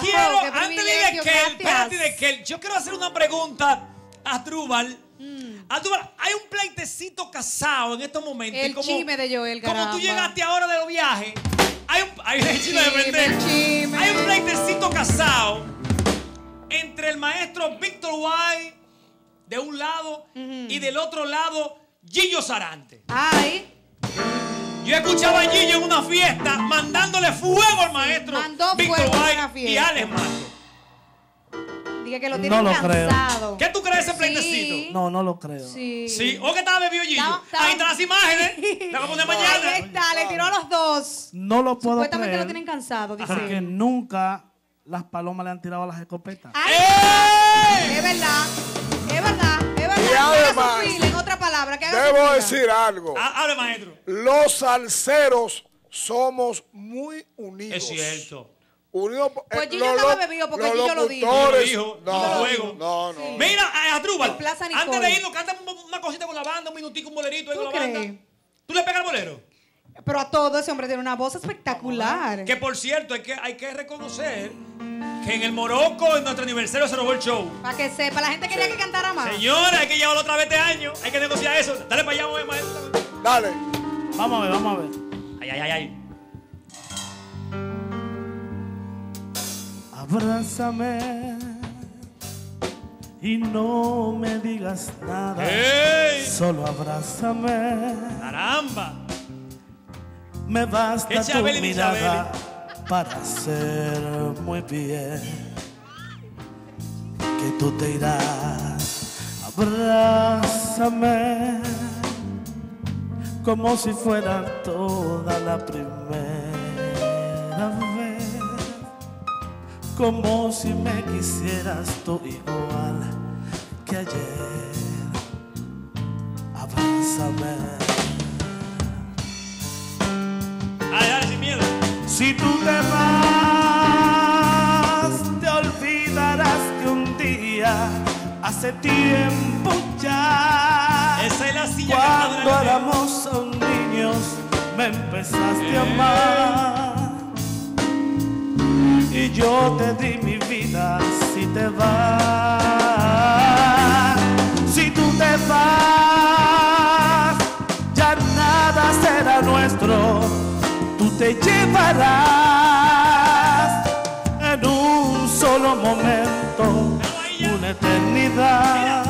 Quiero, antes de que yo quiero hacer una pregunta a Asdrúbal. Hay un pleitecito casado en estos momentos. El chisme de Joel, caramba. Como tú llegaste ahora de los viajes, hay un pleitecito casado entre el maestro Víctor White de un lado y del otro lado Gillo Zarante. Ay. Yo escuchaba a Gillo en una fiesta mandándole fuego al maestro Víctor White y Alex Macho. Diga que lo tienen cansado. ¿Qué tú crees de ese pleitecito? No, no lo creo. Sí. ¿O qué estaba bebido Gillo? Ahí están las imágenes. La voy a poner mañana. Ahí está, le tiró a los dos. No lo puedo creer. Supuestamente lo tienen cansado, dice. Porque nunca las palomas le han tirado a las escopetas. ¡Ey! Es verdad. Es verdad. Es verdad. Y además, debo decir algo. Hable, maestro. Los salseros somos muy unidos. Es cierto. Unidos. Pues Gillo estaba bebido porque Gillo lo dijo. No. Mira, Asdrúbal, antes de irnos, canta una cosita con la banda, un minutico, un bolerito ahí con la banda. ¿Tú le pegas al bolero? Pero a todo ese hombre tiene una voz espectacular. Que por cierto, hay que reconocer que en el Morocco, en nuestro aniversario, se robó el show. Para que sepa, la gente quería que cantara más. Señora, hay que llevarlo otra vez este año. Hay que negociar eso. Dale para allá, vamos a ver, maestro. Dale. Vamos a ver. Ay. Abrázame y no me digas nada. ¡Ey! Solo abrázame. ¡Caramba! Me basta tu mirada para ser muy bien, que tú te irás. Abrázame como si fuera toda la primera vez, como si me quisieras tú igual que ayer. Abrázame. Si tú te vas, te olvidarás que un día, hace tiempo ya, cuando éramos niños, me empezaste a amar. Y yo te di mi vida si te vas. Si tú te vas, ya nada será nuestro. Tú te llevarás en un solo momento una eternidad.